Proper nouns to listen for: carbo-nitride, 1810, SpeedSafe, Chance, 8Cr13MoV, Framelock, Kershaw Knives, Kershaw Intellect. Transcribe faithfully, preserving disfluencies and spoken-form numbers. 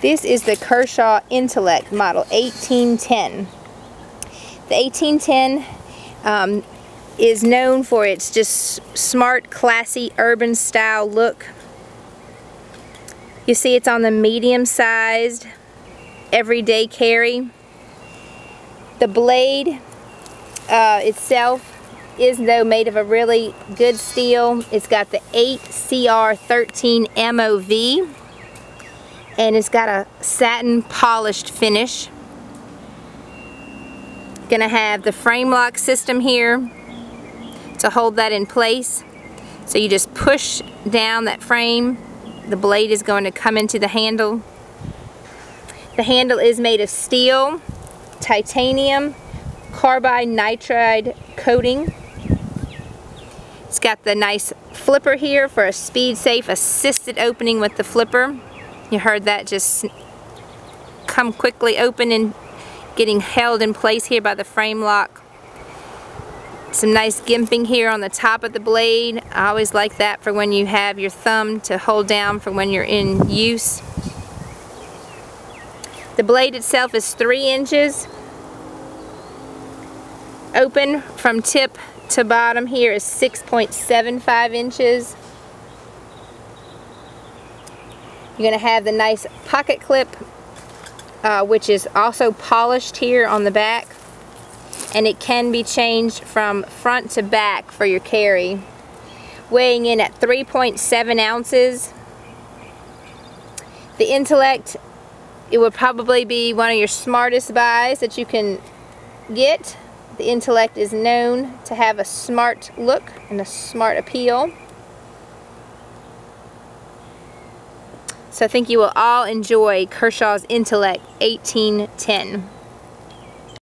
This is the Kershaw Intellect model eighteen ten. The eighteen ten um, is known for its just smart, classy, urban style look. You see it's on the medium-sized, everyday carry. The blade uh, itself is though made of a really good steel. It's got the eight C R thirteen M O V and it's got a satin polished finish. Gonna have the frame lock system here to hold that in place. So you just push down that frame. The blade is going to come into the handle. The handle is made of steel, titanium, carbide nitride coating. It's got the nice flipper here for a SpeedSafe assisted opening with the flipper. You heard that just come quickly open and getting held in place here by the frame lock. Some nice gimping here on the top of the blade. I always like that for when you have your thumb to hold down for when you're in use. The blade itself is three inches. Open from tip to bottom here is six point seven five inches. You're going to have the nice pocket clip, uh, which is also polished here on the back, and it can be changed from front to back for your carry. Weighing in at three point seven ounces. The Intellect, it would probably be one of your smartest buys that you can get. The Intellect is known to have a smart look and a smart appeal. So I think you will all enjoy Kershaw's Intellect eighteen ten.